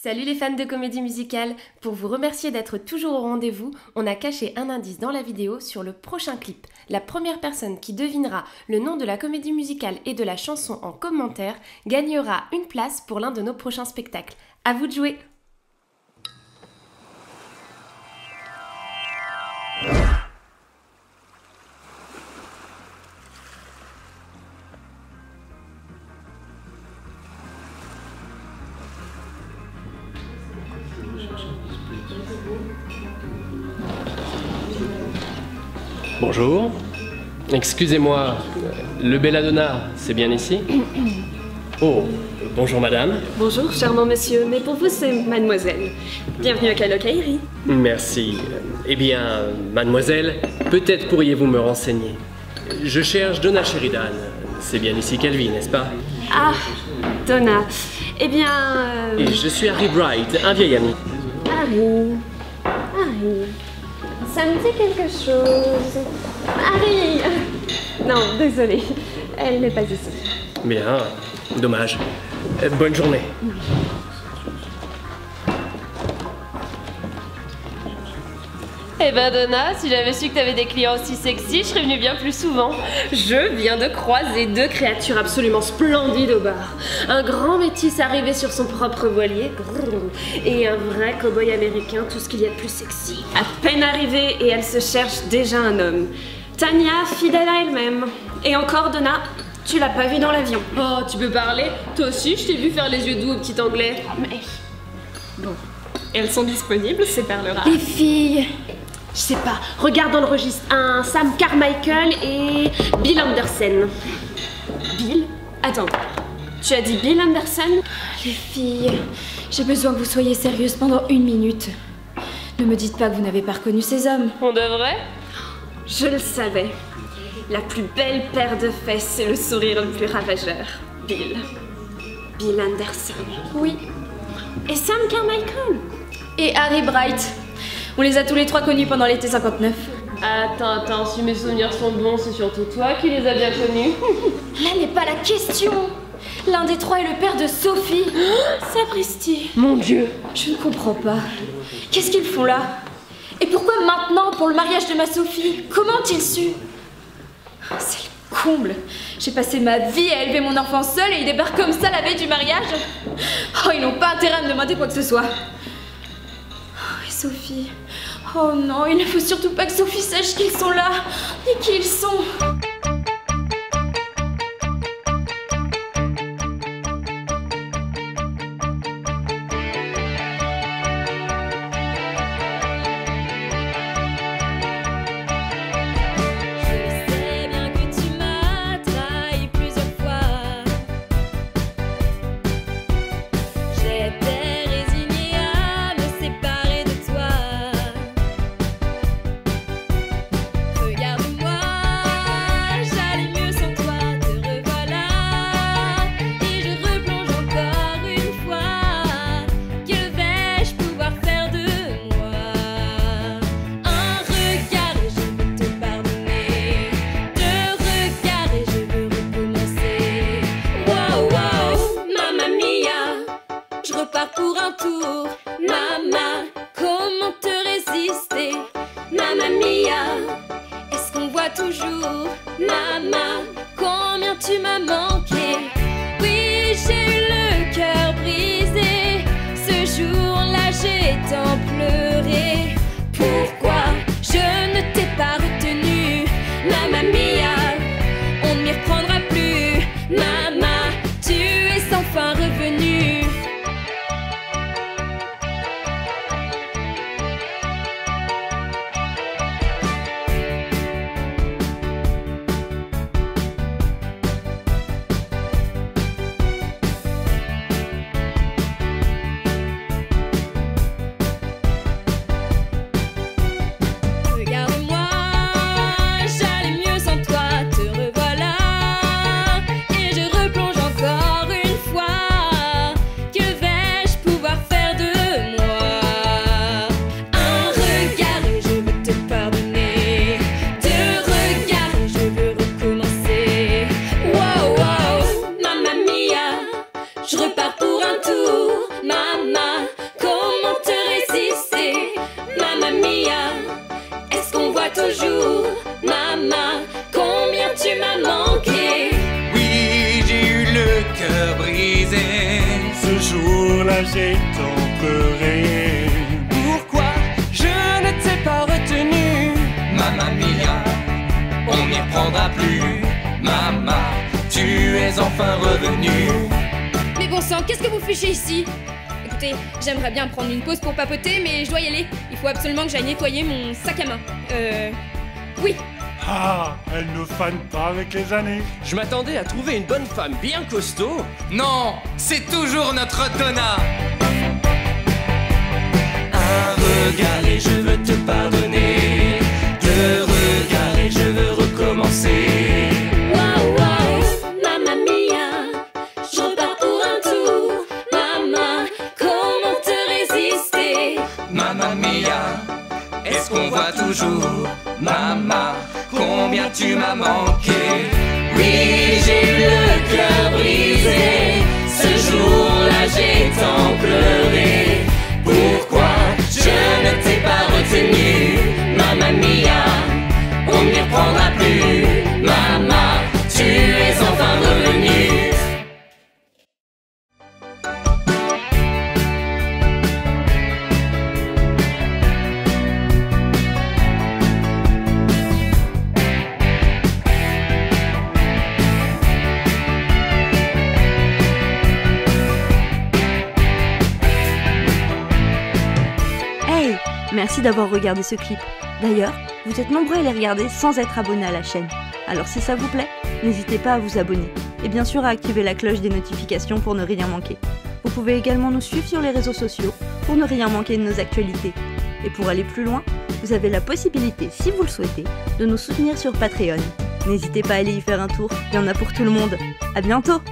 Salut les fans de comédie musicale! Pour vous remercier d'être toujours au rendez-vous, on a caché un indice dans la vidéo sur le prochain clip. La première personne qui devinera le nom de la comédie musicale et de la chanson en commentaire gagnera une place pour l'un de nos prochains spectacles. À vous de jouer! Bonjour, excusez-moi, le Belladonna, c'est bien ici? Oh, bonjour madame. Bonjour charmant monsieur, mais pour vous c'est mademoiselle. Bienvenue à Calocairi. Merci. Eh bien, mademoiselle, peut-être pourriez-vous me renseigner. Je cherche Donna Sheridan, c'est bien ici qu'elle vit, n'est-ce pas? Ah, Donna, eh bien... Et je suis Harry Bright, un vieil ami. Harry... Ça me dit quelque chose... Harry! Non, désolée, elle n'est pas ici. Bien, dommage. Bonne journée. Oui. Eh ben Donna, si j'avais su que t'avais des clients aussi sexy, je serais venue bien plus souvent. Je viens de croiser deux créatures absolument splendides au bar. Un grand métis arrivé sur son propre voilier, et un vrai cow-boy américain, tout ce qu'il y a de plus sexy. À peine arrivée et elle se cherche déjà un homme. Tania, fidèle à elle-même. Et encore Donna, tu l'as pas vue dans l'avion. Oh, tu peux parler? Toi aussi, je t'ai vu faire les yeux doux au petit anglais. Mais... Bon, elles sont disponibles, c'est par le rare. Les filles! Je sais pas, regarde dans le registre, un Sam Carmichael et Bill Anderson. Bill? Attends, tu as dit Bill Anderson? Les filles, j'ai besoin que vous soyez sérieuses pendant une minute. Ne me dites pas que vous n'avez pas reconnu ces hommes. On devrait? Je le savais. La plus belle paire de fesses et le sourire le plus ravageur. Bill Anderson. Oui. Et Sam Carmichael. Et Harry Bright. On les a tous les trois connus pendant l'été 59. Attends, si mes souvenirs sont bons, c'est surtout toi qui les as bien connus. Là n'est pas la question. L'un des trois est le père de Sophie. Sapristi. Mon Dieu. Je ne comprends pas. Qu'est-ce qu'ils font là? Et pourquoi maintenant pour le mariage de ma Sophie? Comment ont-ils su? C'est le comble. J'ai passé ma vie à élever mon enfant seul et il débarque comme ça la veille du mariage. Oh, ils n'ont pas intérêt à me demander quoi que ce soit. Sophie. Oh non, il ne faut surtout pas que Sophie sache qu'ils sont là et qui ils sont. Pour un tour, maman, comment te résister? Mamma Mia, est-ce qu'on voit toujours? Maman, combien tu m'as manqué? Oui, j'ai eu le cœur brisé. Ce jour-là, j'ai tant pleuré. Pourquoi je ne t'ai pas retenu? Mamma Mia, on ne m'y reprendra plus. Maman, tu es enfin revenue. Je repars pour un tour, maman. jour. Maman, combien tu m'as manqué. Oui, j'ai eu le cœur brisé. Ce jour-là, j'ai tant pleuré. Pourquoi je ne t'ai pas retenu. Mamma Mia, on n'y reprendra plus. Maman, tu es enfin revenue. Mais bon sang, qu'est-ce que vous fichez ici? Écoutez, j'aimerais bien prendre une pause pour papoter, mais je dois y aller. Il faut absolument que j'aille nettoyer mon sac à main. Oui. Ah, elle ne fane pas avec les années. Je m'attendais à trouver une bonne femme bien costaud. Non, c'est toujours notre Donna. Un regard et je veux te pardonner. Deux regards et je veux recommencer. Waouh, waouh, Mamma Mia. Je repars pour un tour. Maman, comment te résister. Mamma Mia, est-ce qu'on voit toujours. Maman, combien tu m'as manqué. Oui, j'ai eu le cœur brisé. Ce jour-là, j'ai tant pleuré. Pourquoi je ne t'ai pas retenu. Mamma Mia, on ne m'y reprendra plus. Maman, tu es enfin revenue. Merci d'avoir regardé ce clip. D'ailleurs, vous êtes nombreux à les regarder sans être abonnés à la chaîne. Alors si ça vous plaît, n'hésitez pas à vous abonner. Et bien sûr à activer la cloche des notifications pour ne rien manquer. Vous pouvez également nous suivre sur les réseaux sociaux pour ne rien manquer de nos actualités. Et pour aller plus loin, vous avez la possibilité, si vous le souhaitez, de nous soutenir sur Patreon. N'hésitez pas à aller y faire un tour, il y en a pour tout le monde. À bientôt!